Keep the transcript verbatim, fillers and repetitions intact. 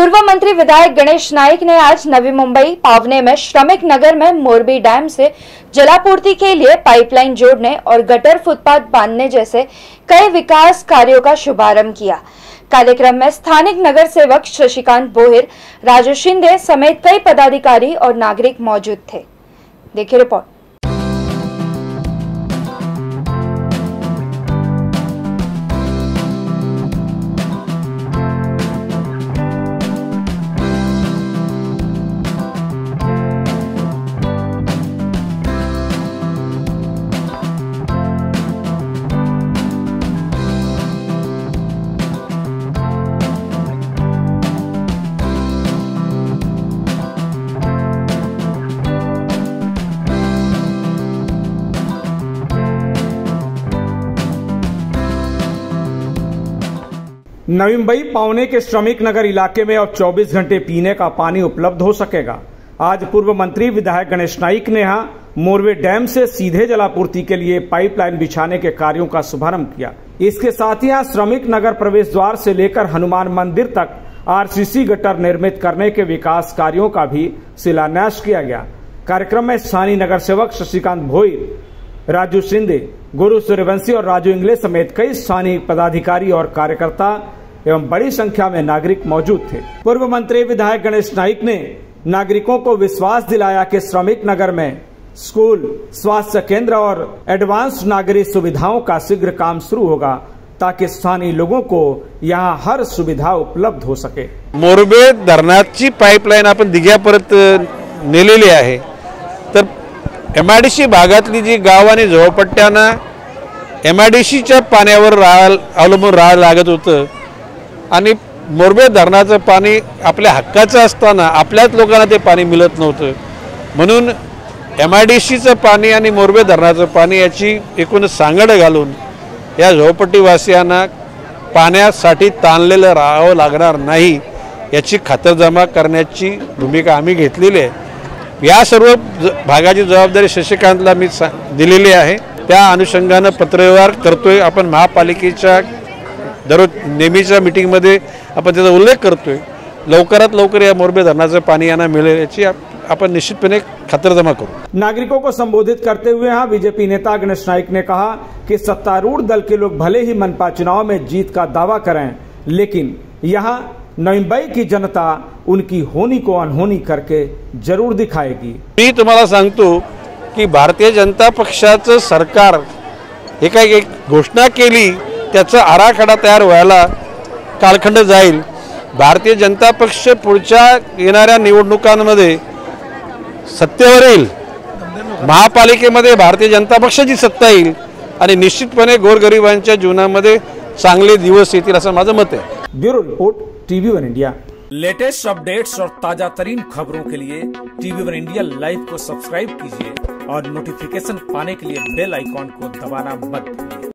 पूर्व मंत्री विधायक गणेश नाईक ने आज नवी मुंबई पावने में श्रमिक नगर में मोरबे डैम से जलापूर्ति के लिए पाइपलाइन जोड़ने और गटर फुटपाथ बांधने जैसे कई विकास कार्यों का शुभारंभ किया। कार्यक्रम में स्थानिक नगर सेवक शशिकांत भोइर, राजू शिंदे समेत कई पदाधिकारी और नागरिक मौजूद थे। देखिए रिपोर्ट। नवी मुंबई पावने के श्रमिक नगर इलाके में अब चौबीस घंटे पीने का पानी उपलब्ध हो सकेगा। आज पूर्व मंत्री विधायक गणेश नाईक ने यहाँ मोरबे डैम से सीधे जलापूर्ति के लिए पाइपलाइन बिछाने के कार्यों का शुभारंभ किया। इसके साथ ही यहाँ श्रमिक नगर प्रवेश द्वार से लेकर हनुमान मंदिर तक आरसीसी गटर निर्मित करने के विकास कार्यों का भी शिलान्यास किया गया। कार्यक्रम में स्थानीय नगर सेवक शशिकांत भोइर, राजू शिंदे, गुरु सूर्यवंशी और राजू इंगले समेत कई स्थानीय पदाधिकारी और कार्यकर्ता एवं बड़ी संख्या में नागरिक मौजूद थे। पूर्व मंत्री विधायक गणेश नाईक ने नागरिकों को विश्वास दिलाया कि श्रमिक नगर में स्कूल, स्वास्थ्य केंद्र और एडवांस नागरिक सुविधाओं का शीघ्र काम शुरू होगा ताकि स्थानीय लोगों को यहाँ हर सुविधा उपलब्ध हो सके। मोरबे धरणाची पाइपलाइन आपण दिघ्यापर्यंत नेलेली आहे, तर एमआयडीसी भागातली जी गाव आणि झोपडपट्ट्यांना एमआयडीसीच्या पाण्यावर अवलंबून राहायला लागत होतं आणि मोरबे धरणाचं पाणी आपल्या हक्काचं असताना आपल्याच लोकांना ते पाणी मिळत नव्हतं, म्हणून एमआयडीसीचं पाणी आणि मोरबे धरणाचं पाणी याची एकूण सांगड घालून या झोपडपट्टीवासियांना पाण्यासाठी ताणलेलं राहावं लागणार नाही याची खातरजमा करण्याची भूमिका आम्ही घेतलेली आहे। या सर्व भागाची जबाबदारी शशिकांतला मी दिलेली आहे, त्या अनुषंगाने पत्रव्यवहार करतोय। आपण महापालिकेच्या दररोज नेहमीच्या मीटिंगमध्ये आपण त्याचा उल्लेख करतोय, लवकरात लवकर या मोरबे धरणाचं पाणी यांना मिळेल याची आपण निश्चितपणे खातरजमा करू। नागरिकों को संबोधित करते हुए यहाँ बीजेपी नेता गणेश नाईक ने कहा कि सत्तारूढ़ दल के लोग भले ही मनपा चुनाव में जीत का दावा करें, लेकिन यहाँ नवी मुंबई की जनता उनकी होनी को अनहोनी करके जरूर दिखाएगी। मी तुम्हाला सांगतो की भारतीय जनता पक्षाचं सरकार एक एक घोषणा केली त्याचा आराखडा तयार व्हायला कालखंड जाईल। भारतीय जनता पक्ष पुढच्या येणाऱ्या निवडणुकांमध्ये सत्तेवर येईल, महापालिकेमध्ये भारतीय जनता पक्षाची सत्ता येईल आणि निश्चितपणे गोरगरिबांच्या जीवनामध्ये चांगले दिवस येतील असं माझं मत आहे। Bureau report, TV one India. Latest updates और ताजा तरीन खबरों के लिए टीवी वन इंडिया लाइव को सब्सक्राइब कीजिए और नोटिफिकेशन पाने के लिए बेल आइकॉन को दबाना मत भूलिए।